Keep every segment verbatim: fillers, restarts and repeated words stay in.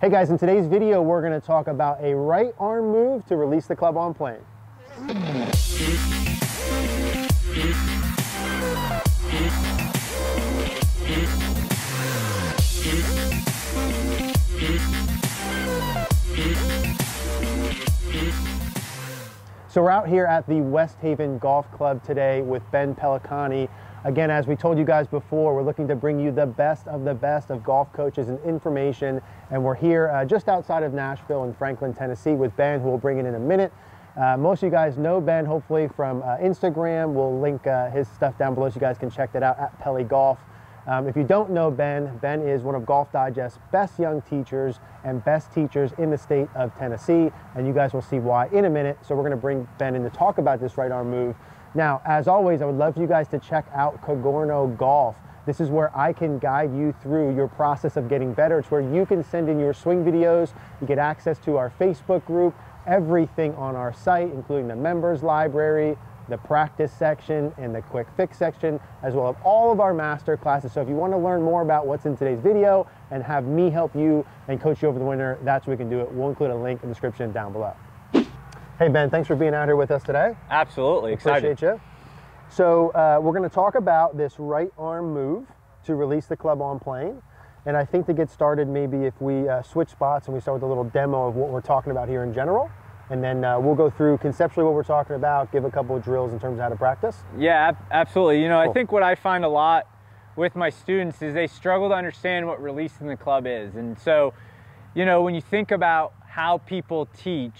Hey guys, in today's video, we're gonna talk about a right arm move to release the club on plane. So we're out here at the Westhaven Golf Club today with Ben Pellicani. Again, as we told you guys before, we're looking to bring you the best of the best of golf coaches and information. And we're here uh, just outside of Nashville in Franklin, Tennessee with Ben, who we'll bring in in a minute. Uh, most of you guys know Ben, hopefully, from uh, Instagram. We'll link uh, his stuff down below so you guys can check that out at PeliGolf. Um, if you don't know Ben, Ben is one of Golf Digest's best young teachers and best teachers in the state of Tennessee. And you guys will see why in a minute. So we're going to bring Ben in to talk about this right arm move. Now, as always, I would love for you guys to check out Cogorno Golf. This is where I can guide you through your process of getting better. It's where you can send in your swing videos. You get access to our Facebook group, everything on our site, including the members library, the practice section, and the quick fix section, as well as all of our master classes. So if you want to learn more about what's in today's video and have me help you and coach you over the winter, that's what we can do it. We'll include a link in the description down below. Hey Ben, thanks for being out here with us today. Absolutely, excited. Appreciate you. So uh, we're gonna talk about this right arm move to release the club on plane. And I think to get started, maybe if we uh, switch spots and we start with a little demo of what we're talking about here in general, and then uh, we'll go through conceptually what we're talking about, give a couple of drills in terms of how to practice. Yeah, absolutely. You know, cool. I think what I find a lot with my students is they struggle to understand what releasing the club is. And so, you know, when you think about how people teach,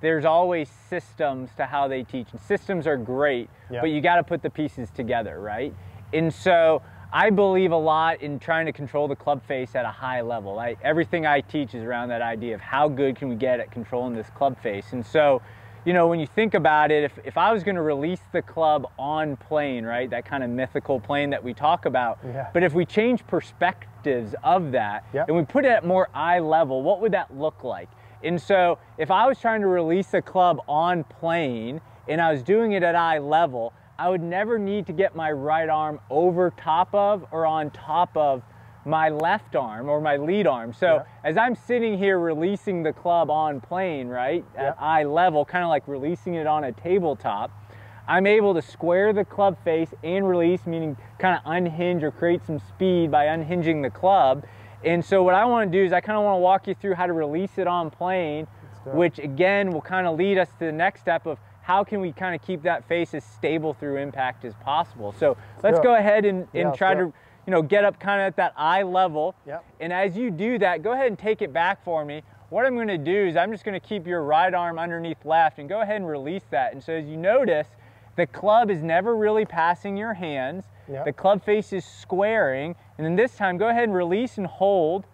there's always systems to how they teach. And systems are great, yep. But you got to put the pieces together, right? And so I believe a lot in trying to control the club face at a high level. I, everything I teach is around that idea of how good can we get at controlling this club face. And so, you know, when you think about it, if, if I was going to release the club on plane, right, that kind of mythical plane that we talk about, yeah. But if we change perspectives of that, yep. And we put it at more eye level, what would that look like? And so if I was trying to release a club on plane and I was doing it at eye level, I would never need to get my right arm over top of or on top of my left arm or my lead arm. So yeah. As I'm sitting here releasing the club on plane, right, at yeah. eye level, kind of like releasing it on a tabletop, I'm able to square the club face and release, meaning kind of unhinge or create some speed by unhinging the club. And so what I want to do is I kind of want to walk you through how to release it on plane, which again will kind of lead us to the next step of how can we kind of keep that face as stable through impact as possible. So let's go ahead and, and yeah, try to, you know, get up kind of at that eye level. Yep. And as you do that, go ahead and take it back for me. What I'm going to do is I'm just going to keep your right arm underneath left and go ahead and release that. And so as you notice, the club is never really passing your hands. Yep. The club face is squaring, and then this time go ahead and release and hold,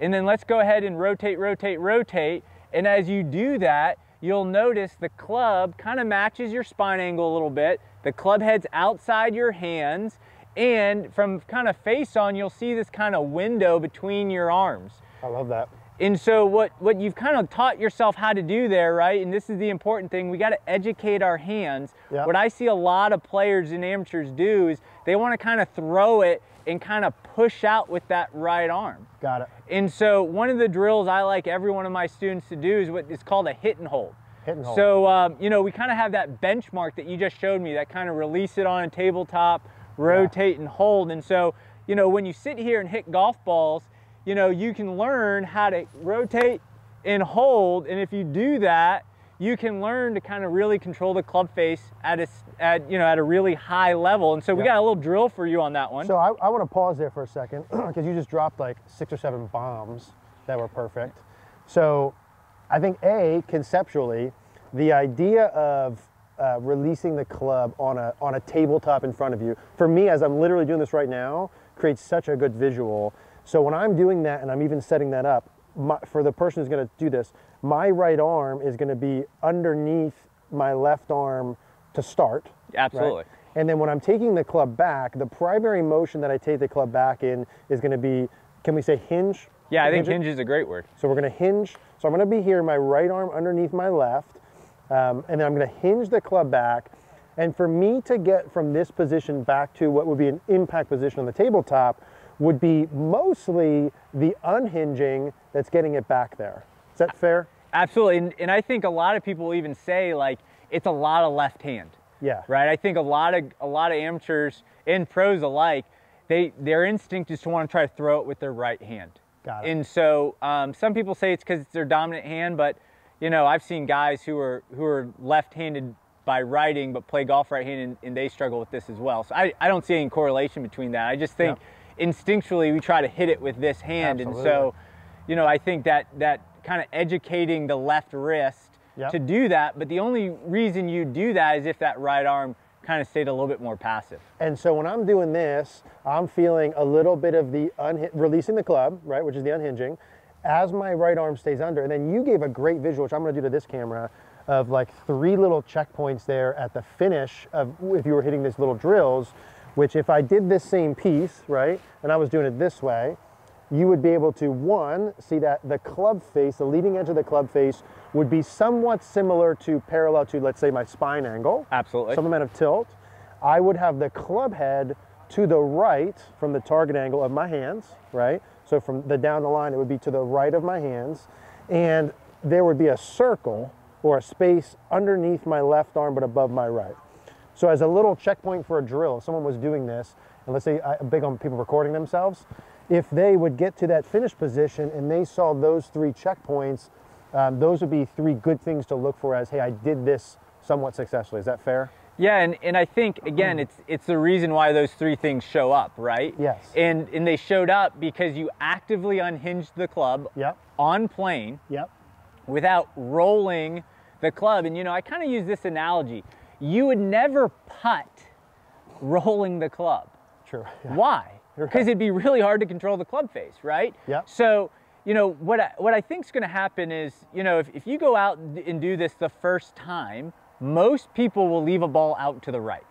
and then let's go ahead and rotate, rotate, rotate, and as you do that, you'll notice the club kind of matches your spine angle a little bit, the club head's outside your hands, and from kind of face on, you'll see this kind of window between your arms. I love that. And so what, what you've kind of taught yourself how to do there, right, and this is the important thing, we got to educate our hands. Yep. What I see a lot of players and amateurs do is they want to kind of throw it and kind of push out with that right arm. Got it. And so one of the drills I like every one of my students to do is what is called a hit and hold. Hit and hold. So, um, you know, we kind of have that benchmark that you just showed me, that kind of release it on a tabletop, rotate yeah. and hold. And so, you know, when you sit here and hit golf balls, you know, you can learn how to rotate and hold, and if you do that, you can learn to kind of really control the club face at a, at, you know, at a really high level. And so we yeah. got a little drill for you on that one. So I, I want to pause there for a second because you just dropped like six or seven bombs that were perfect. So I think A, conceptually, the idea of uh, releasing the club on a, on a tabletop in front of you, for me, as I'm literally doing this right now, creates such a good visual. So when I'm doing that and I'm even setting that up, my, for the person who's going to do this, my right arm is going to be underneath my left arm to start. Absolutely. Right? And then when I'm taking the club back, the primary motion that I take the club back in is going to be, can we say hinge? Yeah, I think hinge is a great word. So we're going to hinge. So I'm going to be here, my right arm underneath my left, um, and then I'm going to hinge the club back. And for me to get from this position back to what would be an impact position on the tabletop, would be mostly the unhinging that's getting it back there. Is that fair? Absolutely. And, and I think a lot of people even say, like, it's a lot of left hand. Yeah. Right? I think a lot of a lot of amateurs and pros alike, they their instinct is to want to try to throw it with their right hand. Got it. And so um, some people say it's because it's their dominant hand, but you know, I've seen guys who are who are left-handed by writing but play golf right-handed, and, and they struggle with this as well. So I, I don't see any correlation between that. I just think yeah. instinctually we try to hit it with this hand. Absolutely. And so, you know, I think that that kind of educating the left wrist yep. to do that, but the only reason you do that is if that right arm kind of stayed a little bit more passive. And so when I'm doing this, I'm feeling a little bit of the un releasing the club, right, which is the unhinging, as my right arm stays under. And then you gave a great visual, which I'm going to do to this camera, of like three little checkpoints there at the finish of if you were hitting these little drills, which if I did this same piece, right, and I was doing it this way, you would be able to, one, see that the club face, the leading edge of the club face, would be somewhat similar to parallel to, let's say, my spine angle. Absolutely. Some amount of tilt. I would have the club head to the right from the target angle of my hands, right? So from the down the line, it would be to the right of my hands. And there would be a circle or a space underneath my left arm, but above my right. So as a little checkpoint for a drill, if someone was doing this, and let's say I'm big on people recording themselves, if they would get to that finish position and they saw those three checkpoints, um, those would be three good things to look for as, hey, I did this somewhat successfully. Is that fair? Yeah, and, and I think, again, it's it's the reason why those three things show up, right? Yes. And, and they showed up because you actively unhinged the club yep. on plane yep. without rolling the club. And, you know, I kind of use this analogy. You would never putt rolling the club. True. Yeah. Why? Because it'd be really hard to control the club face, right? Yeah. So, you know, what I, what I think's going to happen is, you know, if, if you go out and do this the first time, most people will leave a ball out to the right.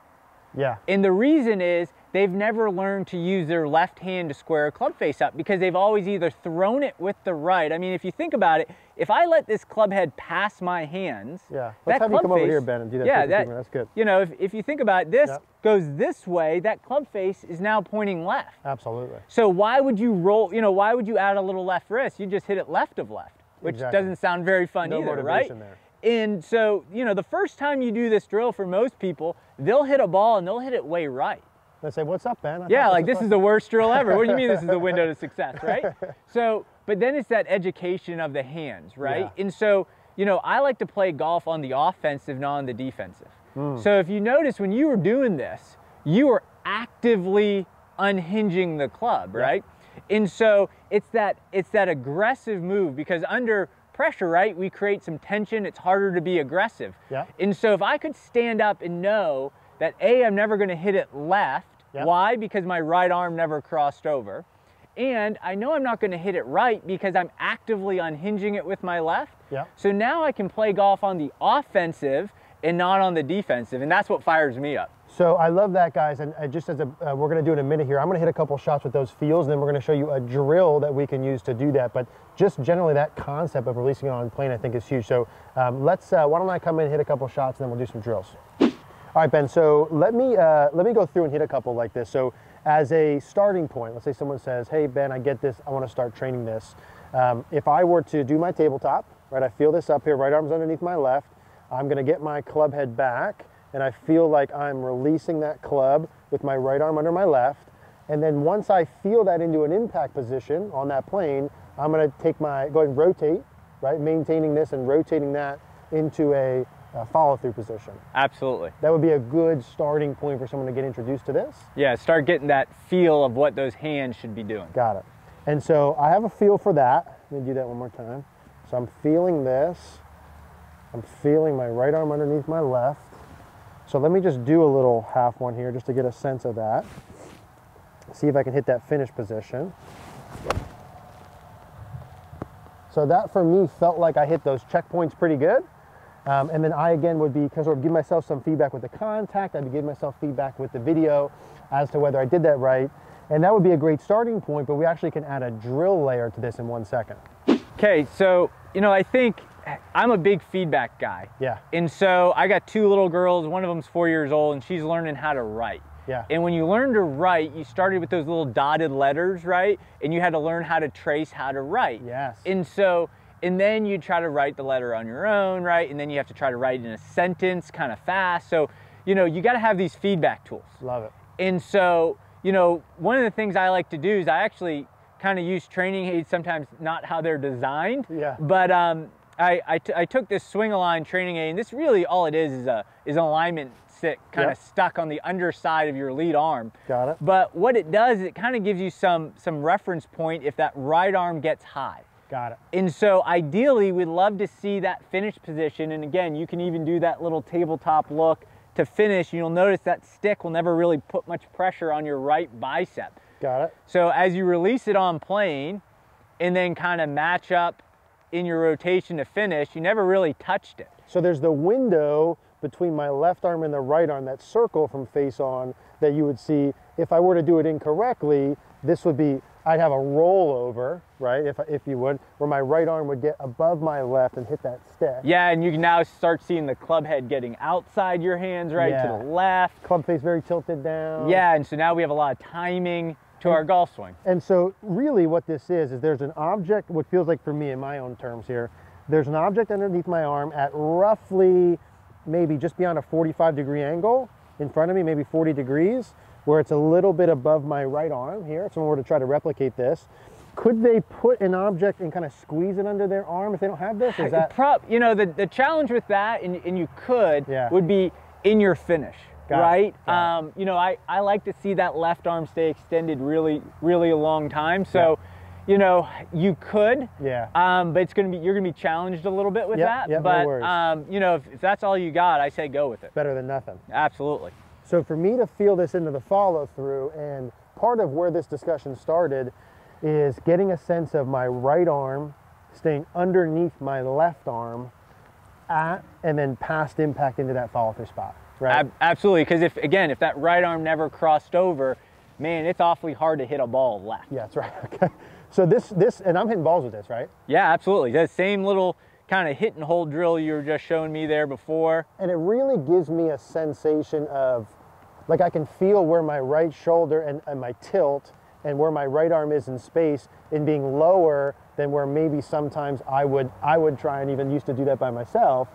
Yeah. And the reason is they've never learned to use their left hand to square a club face up because they've always either thrown it with the right. I mean, if you think about it, if I let this club head pass my hands, yeah. Let's that have club you come face, over here, Ben, and do that. Yeah, that, that's good. You know, if, if you think about it, this yeah. goes this way, that club face is now pointing left. Absolutely. So why would you roll, you know, why would you add a little left wrist? You just hit it left of left, which exactly. doesn't sound very fun no either, right? There. And so, you know, the first time you do this drill for most people, they'll hit a ball and they'll hit it way right. They'll say, what's up, Ben? I yeah, like this is the worst drill ever. What do you mean this is the window to success, right? So, but then it's that education of the hands, right? Yeah. And so, you know, I like to play golf on the offensive, not on the defensive. Mm. So if you notice when you were doing this, you were actively unhinging the club, right? Yeah. And so it's that, it's that aggressive move because under pressure, right? We create some tension. It's harder to be aggressive. Yeah. And so if I could stand up and know that A, I'm never going to hit it left. Yeah. Why? Because my right arm never crossed over. And I know I'm not going to hit it right because I'm actively unhinging it with my left. Yeah. So now I can play golf on the offensive and not on the defensive. And that's what fires me up. So I love that, guys. And just as a, uh, we're going to do it in a minute here, I'm going to hit a couple shots with those feels, and then we're going to show you a drill that we can use to do that. But just generally that concept of releasing it on plane, I think is huge. So um, let's, uh, why don't I come in and hit a couple shots, and then we'll do some drills. All right, Ben, so let me, uh, let me go through and hit a couple like this. So as a starting point, let's say someone says, hey, Ben, I get this. I want to start training this. Um, if I were to do my tabletop, right, I feel this up here, right arm's underneath my left. I'm going to get my club head back. And I feel like I'm releasing that club with my right arm under my left. And then once I feel that into an impact position on that plane, I'm gonna take my, go ahead and rotate, right? Maintaining this and rotating that into a, a follow-through position. Absolutely. That would be a good starting point for someone to get introduced to this. Yeah, start getting that feel of what those hands should be doing. Got it. And so I have a feel for that. Let me do that one more time. So I'm feeling this. I'm feeling my right arm underneath my left. So let me just do a little half one here just to get a sense of that. See if I can hit that finish position. So that for me felt like I hit those checkpoints pretty good. Um, and then I again would be sort of give myself some feedback with the contact. I'd be giving myself feedback with the video as to whether I did that right. And that would be a great starting point, but we actually can add a drill layer to this in one second. Okay, so, you know, I think I'm a big feedback guy. Yeah. And so I got two little girls, one of them's four years old, and she's learning how to write. Yeah. And when you learned to write, you started with those little dotted letters, right? And you had to learn how to trace how to write. Yes. And so, and then you try to write the letter on your own, right? And then you have to try to write in a sentence kind of fast. So, you know, you got to have these feedback tools. Love it. And so, you know, one of the things I like to do is I actually kind of use training aids, sometimes not how they're designed. Yeah. But um, I, I, t I took this Swing Align Training Aid, and this really all it is is, a, is an alignment stick kind of yep. stuck on the underside of your lead arm. Got it. But what it does is it kind of gives you some, some reference point if that right arm gets high. Got it. And so ideally, we'd love to see that finish position. And again, you can even do that little tabletop look to finish. You'll notice that stick will never really put much pressure on your right bicep. Got it. So as you release it on plane and then kind of match up in your rotation to finish, you never really touched it. So there's the window between my left arm and the right arm, that circle from face on that you would see. If I were to do it incorrectly, this would be, I'd have a rollover, right, if, if you would, where my right arm would get above my left and hit that stick. Yeah, and you can now start seeing the club head getting outside your hands, right, yeah. to the left. Club face very tilted down. Yeah, and so now we have a lot of timing to our golf swing. And so really what this is, is there's an object, what feels like for me in my own terms here, there's an object underneath my arm at roughly maybe just beyond a forty-five degree angle in front of me, maybe forty degrees, where it's a little bit above my right arm here. If someone were to try to replicate this, could they put an object and kind of squeeze it under their arm if they don't have this? Is that... Prop, you know, the, the challenge with that, and, and you could, yeah. would be in your finish. Got right? Yeah. Um, you know, I, I like to see that left arm stay extended really, really a long time. So, yeah. you know, you could, yeah. um, but it's gonna be, you're gonna be challenged a little bit with yep, that. Yep, but, no um, you know, if, if that's all you got, I say go with it. Better than nothing. Absolutely. So for me to feel this into the follow through, and part of where this discussion started is getting a sense of my right arm staying underneath my left arm at, and then past impact into that follow through spot. Right. Absolutely, because if again, if that right arm never crossed over, man, it's awfully hard to hit a ball left. Yeah, that's right. Okay. So this, this, and I'm hitting balls with this, right? Yeah, absolutely. That same little kind of hit and hold drill you were just showing me there before. And it really gives me a sensation of, like I can feel where my right shoulder and, and my tilt and where my right arm is in space in being lower than where maybe sometimes I would, I would try and even used to do that by myself.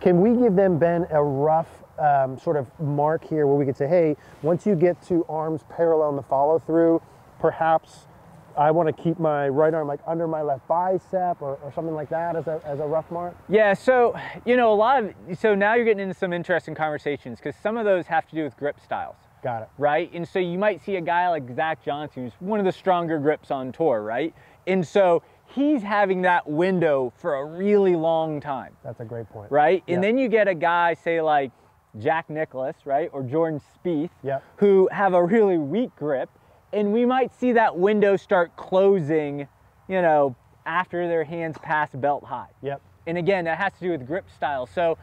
Can we give them, Ben, a rough Um, sort of mark here where we could say, hey, once you get to arms parallel in the follow through, perhaps I want to keep my right arm like under my left bicep or, or something like that as a, as a rough mark? Yeah, so, you know, a lot of, so now you're getting into some interesting conversations because some of those have to do with grip styles. Got it. Right? And so you might see a guy like Zach Johnson, who's one of the stronger grips on tour, right? And so he's having that window for a really long time. That's a great point. Right? And yeah. then you get a guy, say like, Jack Nicklaus, right, or Jordan Spieth, yep. who have a really weak grip, and we might see that window start closing, you know, after their hands pass belt high. Yep. And again, that has to do with grip style. So,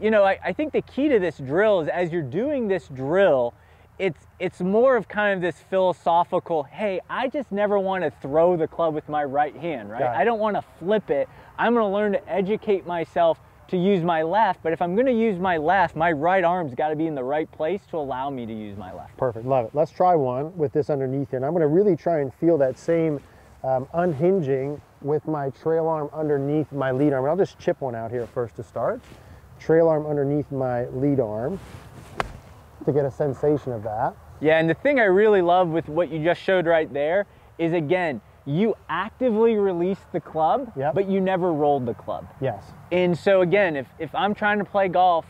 you know, I, I think the key to this drill is as you're doing this drill, it's it's more of kind of this philosophical, hey, I just never want to throw the club with my right hand, right? I don't want to flip it. I'm going to learn to educate myself to use my left, but if I'm going to use my left, my right arm's got to be in the right place to allow me to use my left. Perfect, love it. Let's try one with this underneath here, and I'm going to really try and feel that same um, unhinging with my trail arm underneath my lead arm. And I'll just chip one out here first to start. Trail arm underneath my lead arm to get a sensation of that. Yeah, and the thing I really love with what you just showed right there is, again, you actively release the club, yep. but you never rolled the club. Yes. And so again, if, if I'm trying to play golf,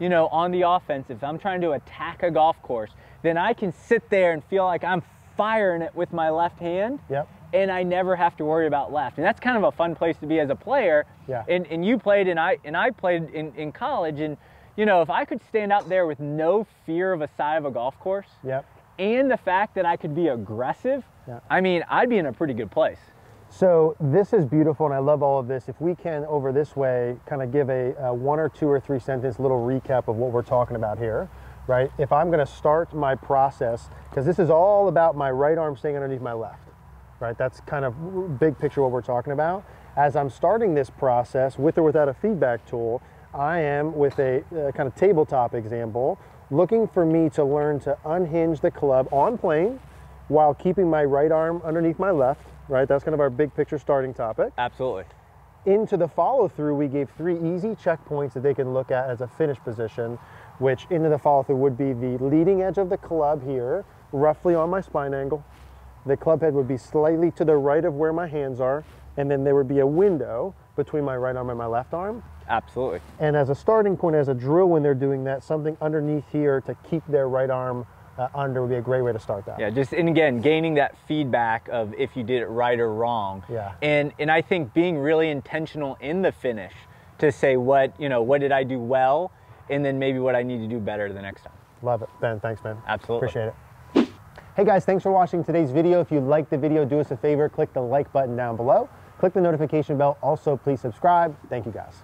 you know, on the offensive, if I'm trying to attack a golf course, then I can sit there and feel like I'm firing it with my left hand, yep. and I never have to worry about left. And that's kind of a fun place to be as a player. Yeah. And, and you played, and I, and I played in, in college, and, you know, if I could stand out there with no fear of a side of a golf course, yep. and the fact that I could be aggressive, yeah. I mean, I'd be in a pretty good place. So this is beautiful, and I love all of this. If we can, over this way, kind of give a, a one or two or three sentence little recap of what we're talking about here, right? If I'm gonna start my process, because this is all about my right arm staying underneath my left, right? That's kind of big picture what we're talking about. As I'm starting this process, with or without a feedback tool, I am, with a uh, kind of tabletop example, looking for me to learn to unhinge the club on plane while keeping my right arm underneath my left, right? That's kind of our big picture starting topic. Absolutely. Into the follow through, we gave three easy checkpoints that they can look at as a finish position, which into the follow through would be the leading edge of the club here, roughly on my spine angle. The club head would be slightly to the right of where my hands are, and then there would be a window between my right arm and my left arm. Absolutely. And as a starting point, as a drill when they're doing that, something underneath here to keep their right arm uh, under would be a great way to start that. Yeah, just, and again, gaining that feedback of if you did it right or wrong. Yeah. And, and I think being really intentional in the finish to say what, you know, what did I do well, and then maybe what I need to do better the next time. Love it, Ben, thanks, man. Absolutely. Appreciate it. Hey guys, thanks for watching today's video. If you liked the video, do us a favor, click the like button down below. Click the notification bell. Also, please subscribe. Thank you guys.